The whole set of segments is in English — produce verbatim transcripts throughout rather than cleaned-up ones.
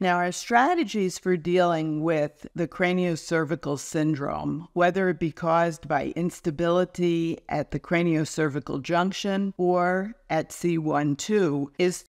Now, our strategies for dealing with the craniocervical syndrome, whether it be caused by instability at the craniocervical junction or at C one two, is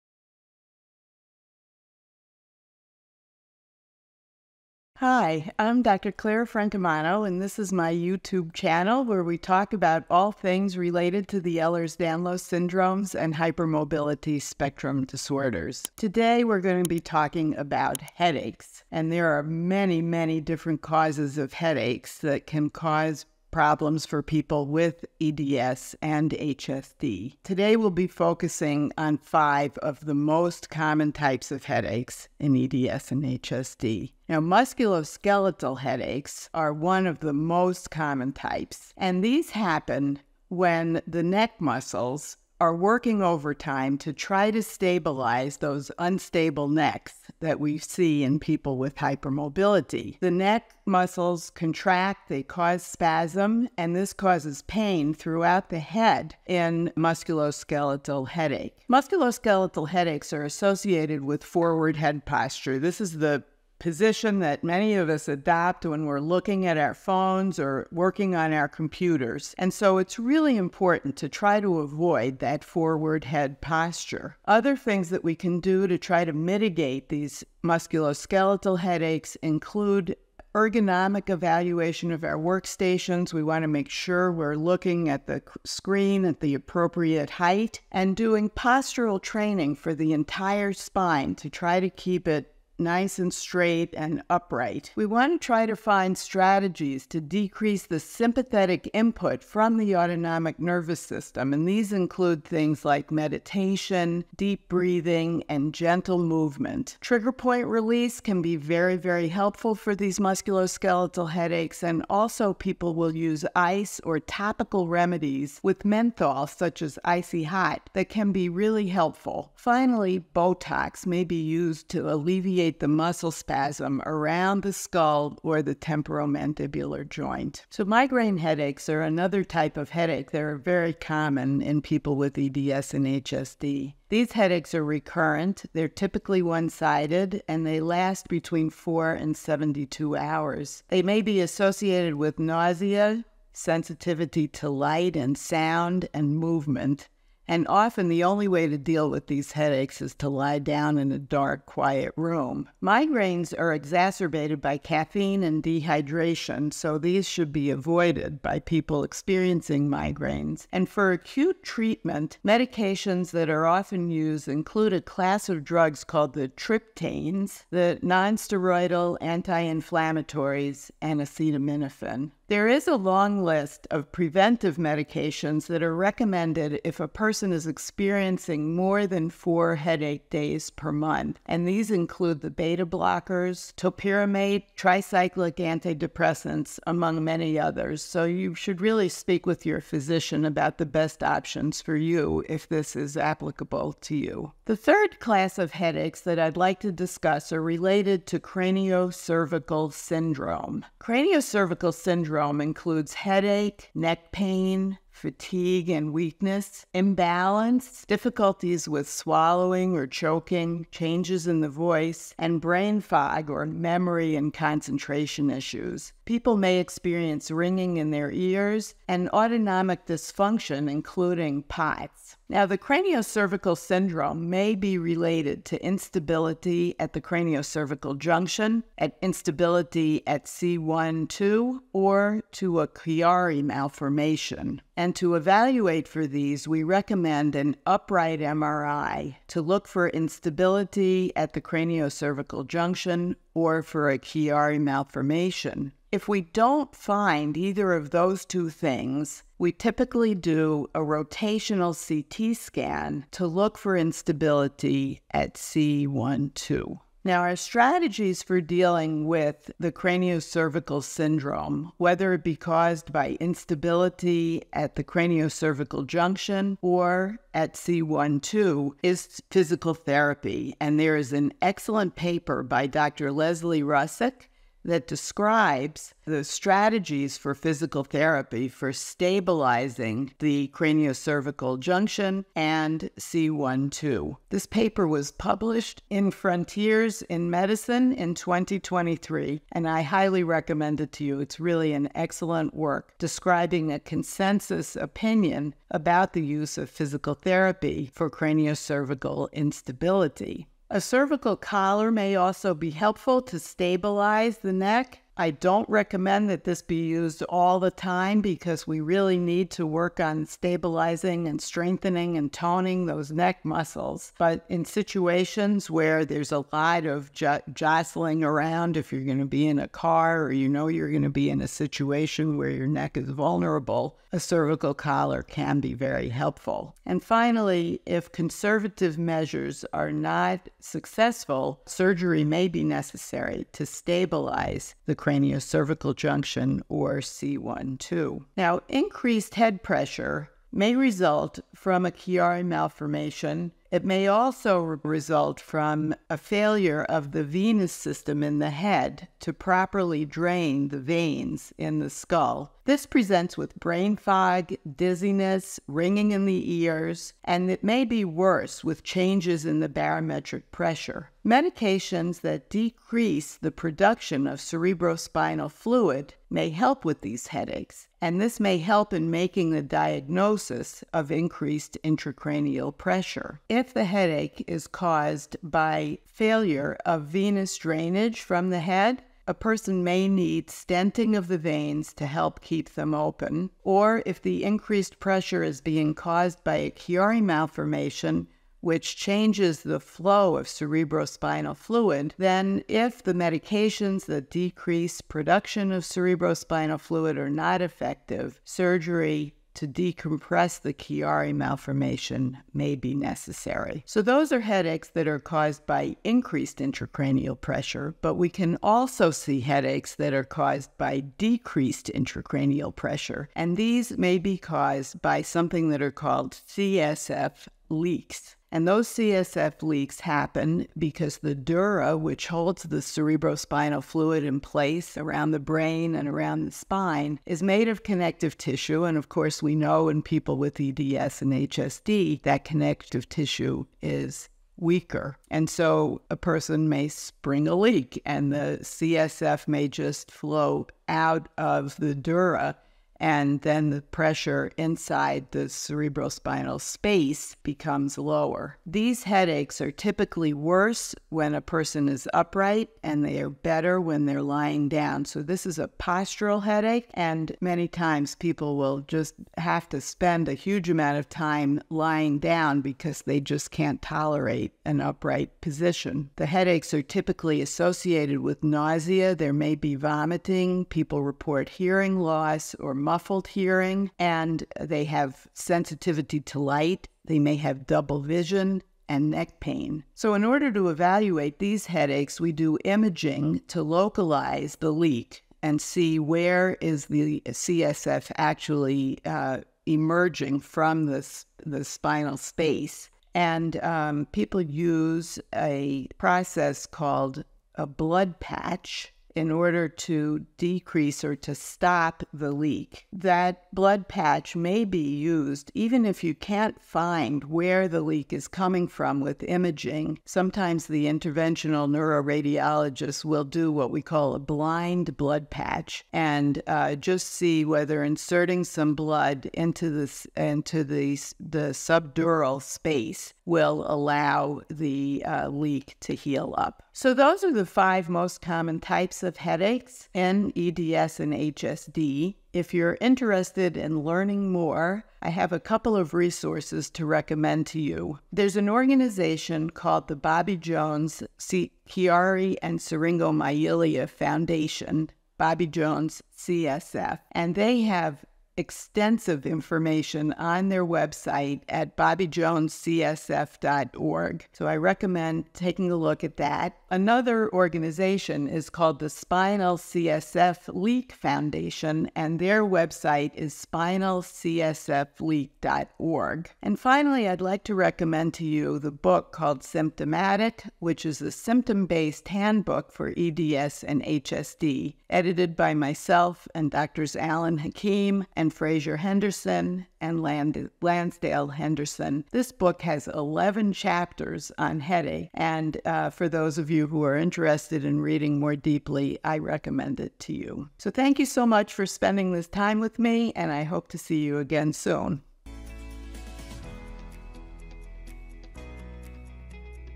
Hi, I'm Doctor Claire Francimano, and this is my YouTube channel where we talk about all things related to the Ehlers-Danlos syndromes and hypermobility spectrum disorders. Today, we're going to be talking about headaches, and there are many, many different causes of headaches that can cause problems for people with E D S and H S D. Today we'll be focusing on five of the most common types of headaches in E D S and H S D. Now, musculoskeletal headaches are one of the most common types, and these happen when the neck muscles are working overtime to try to stabilize those unstable necks that we see in people with hypermobility. The neck muscles contract, they cause spasm, and this causes pain throughout the head in musculoskeletal headache. Musculoskeletal headaches are associated with forward head posture. This is the position that many of us adopt when we're looking at our phones or working on our computers. And so it's really important to try to avoid that forward head posture. Other things that we can do to try to mitigate these musculoskeletal headaches include ergonomic evaluation of our workstations. We want to make sure we're looking at the screen at the appropriate height, and doing postural training for the entire spine to try to keep it nice and straight and upright. We want to try to find strategies to decrease the sympathetic input from the autonomic nervous system, and these include things like meditation, deep breathing, and gentle movement. Trigger point release can be very, very helpful for these musculoskeletal headaches, and also people will use ice or topical remedies with menthol, such as Icy Hot, that can be really helpful. Finally, Botox may be used to alleviate the muscle spasm around the skull or the temporomandibular joint. So migraine headaches are another type of headache that are very common in people with E D S and H S D. These headaches are recurrent, they're typically one-sided, and they last between four and seventy-two hours. They may be associated with nausea, sensitivity to light and sound, and movement. And often the only way to deal with these headaches is to lie down in a dark, quiet room. Migraines are exacerbated by caffeine and dehydration, so these should be avoided by people experiencing migraines. And for acute treatment, medications that are often used include a class of drugs called the triptans, the nonsteroidal anti-inflammatories, and acetaminophen. There is a long list of preventive medications that are recommended if a person is experiencing more than four headache days per month, and these include the beta blockers, topiramate, tricyclic antidepressants, among many others. So you should really speak with your physician about the best options for you if this is applicable to you. The third class of headaches that I'd like to discuss are related to craniocervical syndrome. Craniocervical syndrome includes headache, neck pain, fatigue and weakness, imbalance, difficulties with swallowing or choking, changes in the voice, and brain fog or memory and concentration issues. People may experience ringing in their ears and autonomic dysfunction, including P O T S. Now, the craniocervical syndrome may be related to instability at the craniocervical junction, at instability at C one two, or to a Chiari malformation. And to evaluate for these, we recommend an upright M R I to look for instability at the craniocervical junction or for a Chiari malformation. If we don't find either of those two things, we typically do a rotational C T scan to look for instability at C one two. Now, our strategies for dealing with the craniocervical syndrome, whether it be caused by instability at the craniocervical junction or at C one two, is physical therapy. And there is an excellent paper by Doctor Leslie Russek that describes the strategies for physical therapy for stabilizing the craniocervical junction and C one two. This paper was published in Frontiers in Medicine in twenty twenty-three, and I highly recommend it to you. It's really an excellent work describing a consensus opinion about the use of physical therapy for craniocervical instability. A cervical collar may also be helpful to stabilize the neck. I don't recommend that this be used all the time because we really need to work on stabilizing and strengthening and toning those neck muscles. But in situations where there's a lot of jo- jostling around, if you're going to be in a car or you know you're going to be in a situation where your neck is vulnerable, a cervical collar can be very helpful. And finally, if conservative measures are not successful, surgery may be necessary to stabilize the craniocervical junction, or C one two. Now, increased head pressure may result from a Chiari malformation. It may also result from a failure of the venous system in the head to properly drain the veins in the skull. This presents with brain fog, dizziness, ringing in the ears, and it may be worse with changes in the barometric pressure. Medications that decrease the production of cerebrospinal fluid may help with these headaches, and this may help in making the diagnosis of increased intracranial pressure. If the headache is caused by failure of venous drainage from the head, a person may need stenting of the veins to help keep them open. Or if the increased pressure is being caused by a Chiari malformation, which changes the flow of cerebrospinal fluid, then if the medications that decrease production of cerebrospinal fluid are not effective, surgery to decompress the Chiari malformation may be necessary. So those are headaches that are caused by increased intracranial pressure, but we can also see headaches that are caused by decreased intracranial pressure, and these may be caused by something that are called C S F leaks. And those C S F leaks happen because the dura, which holds the cerebrospinal fluid in place around the brain and around the spine, is made of connective tissue. And of course, we know in people with E D S and H S D, that connective tissue is weaker. And so a person may spring a leak and the C S F may just flow out of the dura, and then the pressure inside the cerebrospinal space becomes lower. These headaches are typically worse when a person is upright, and they are better when they're lying down. So this is a postural headache, and many times people will just have to spend a huge amount of time lying down because they just can't tolerate an upright position. The headaches are typically associated with nausea. There may be vomiting. People report hearing loss or muffled hearing, and they have sensitivity to light. They may have double vision and neck pain. So in order to evaluate these headaches, we do imaging to localize the leak and see where is the C S F actually uh, emerging from this, the spinal space. And um, people use a process called a blood patch in order to decrease or to stop the leak. That blood patch may be used even if you can't find where the leak is coming from with imaging. Sometimes the interventional neuroradiologist will do what we call a blind blood patch and uh, just see whether inserting some blood into, this, into the, the subdural space will allow the uh, leak to heal up. So those are the five most common types of headaches in E D S and H S D. If you're interested in learning more, I have a couple of resources to recommend to you. There's an organization called the Bobby Jones Chiari and Syringomyelia Foundation, Bobby Jones C S F, and they have extensive information on their website at bobby jones c s f dot org. So I recommend taking a look at that. Another organization is called the Spinal C S F Leak Foundation, and their website is spinal c s f leak dot org. And finally, I'd like to recommend to you the book called Symptomatic, which is a symptom-based handbook for E D S and H S D, edited by myself and Doctors Alan Hakim and And Fraser Henderson and Land Lansdale Henderson. This book has eleven chapters on headache, and uh, for those of you who are interested in reading more deeply, I recommend it to you. So thank you so much for spending this time with me, and I hope to see you again soon.